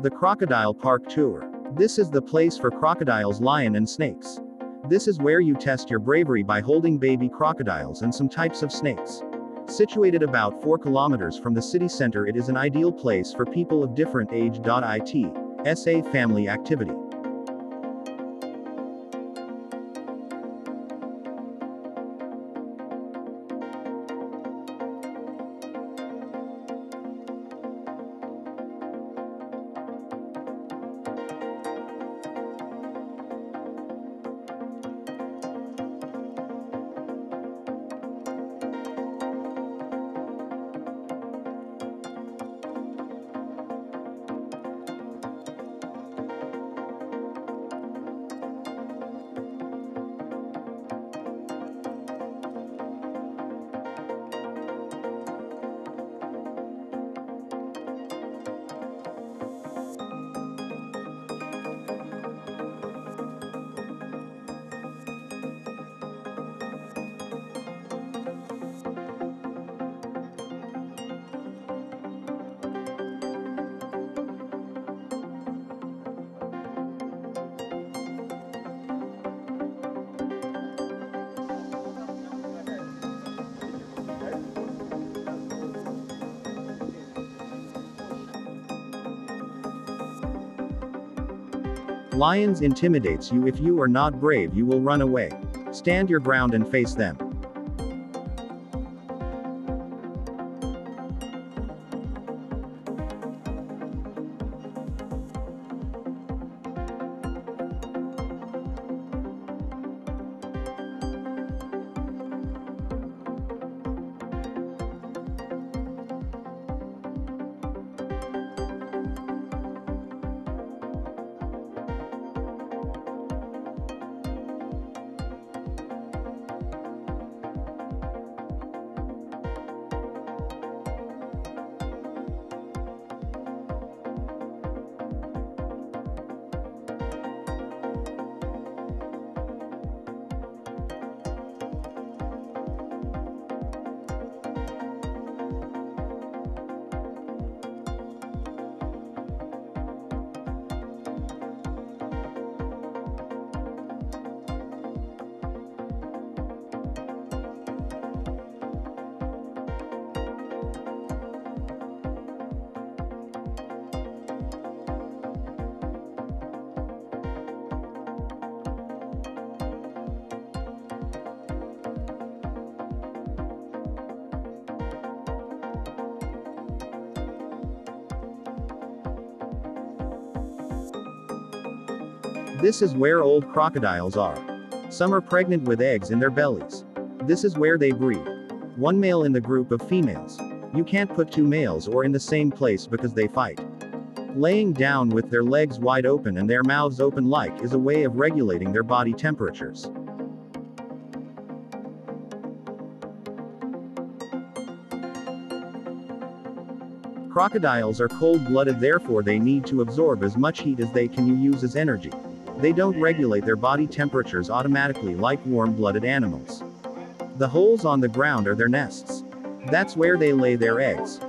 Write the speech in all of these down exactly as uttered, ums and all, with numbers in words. The Crocodile Park Tour. This is the place for crocodiles, lions, and snakes. This is where you test your bravery by holding baby crocodiles and some types of snakes. Situated about four kilometers from the city center, it is an ideal place for people of different age. It's a family activity. Lions intimidates you. If you are not brave, you will run away. Stand your ground and face them. This is where old crocodiles are. Some are pregnant with eggs in their bellies. This is where they breed. One male in the group of females. You can't put two males or in the same place because they fight. Laying down with their legs wide open and their mouths open like is a way of regulating their body temperatures. Crocodiles are cold-blooded, therefore they need to absorb as much heat as they can use as energy. They don't regulate their body temperatures automatically like warm-blooded animals. The holes on the ground are their nests. That's where they lay their eggs.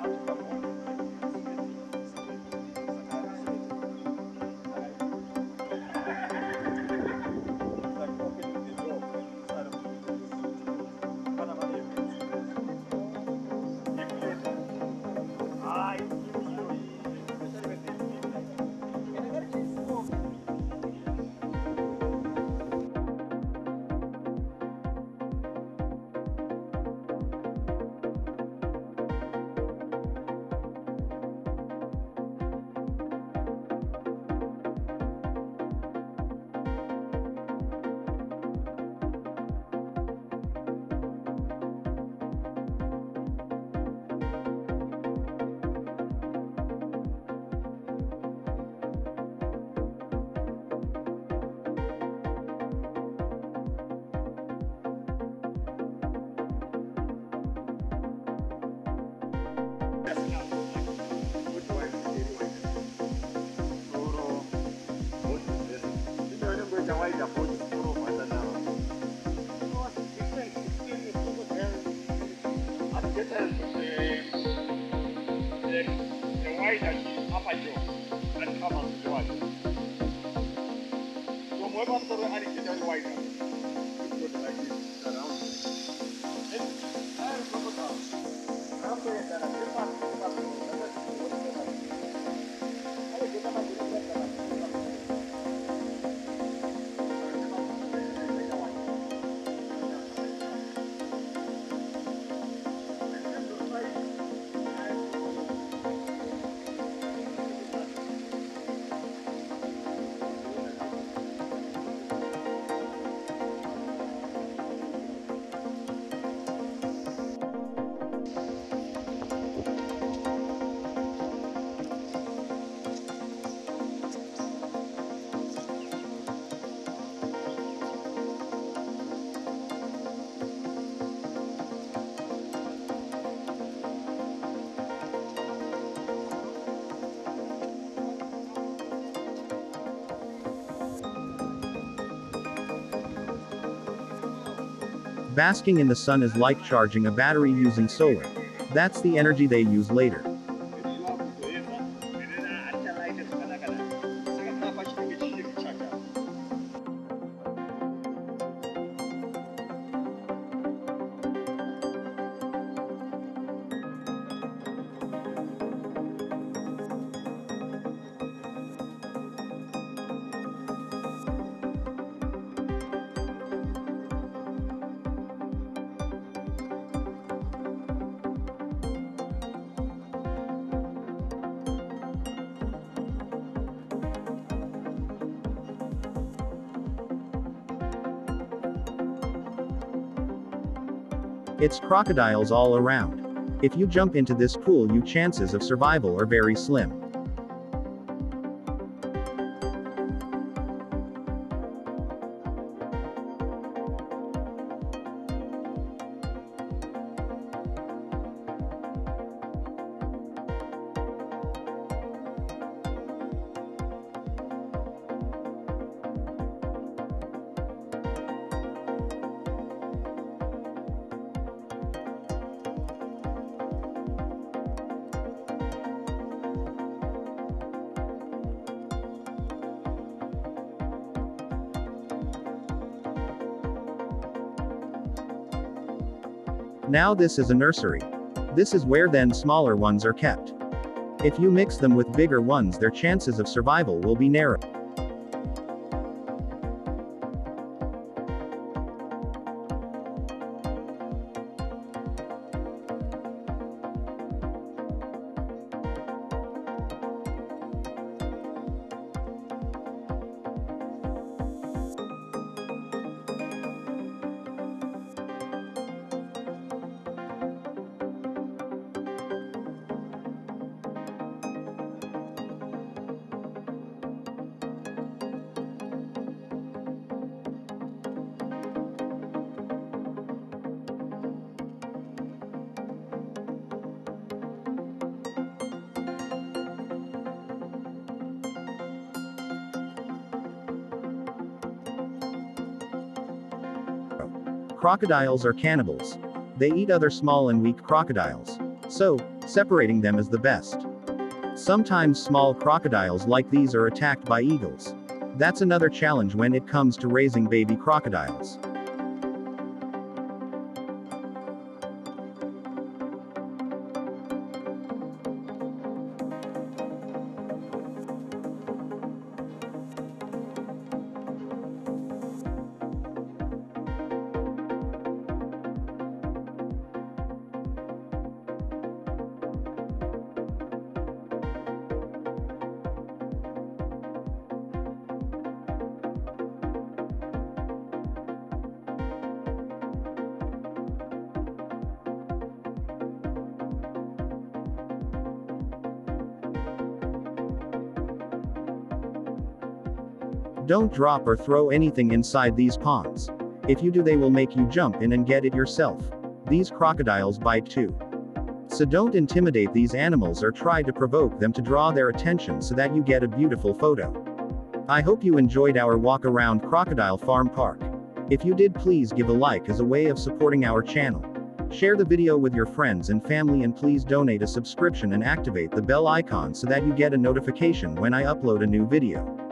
Thank you. uncovered twice. So move on to the artificial wider. You put it like this around. It's I remember now. After that, I get back to the I get back to the I get back to Basking in the sun is like charging a battery using solar. That's the energy they use later. It's crocodiles all around. If you jump into this pool, your chances of survival are very slim. Now this is a nursery. This is where then smaller ones are kept. If you mix them with bigger ones, their chances of survival will be narrow. Crocodiles are cannibals. They eat other small and weak crocodiles. So, separating them is the best. Sometimes small crocodiles like these are attacked by eagles. That's another challenge when it comes to raising baby crocodiles. Don't drop or throw anything inside these ponds. If you do, they will make you jump in and get it yourself. These crocodiles bite too. So don't intimidate these animals or try to provoke them to draw their attention so that you get a beautiful photo. I hope you enjoyed our walk around Crocodile Farm Park. If you did, please give a like as a way of supporting our channel. Share the video with your friends and family, and please donate a subscription and activate the bell icon so that you get a notification when I upload a new video.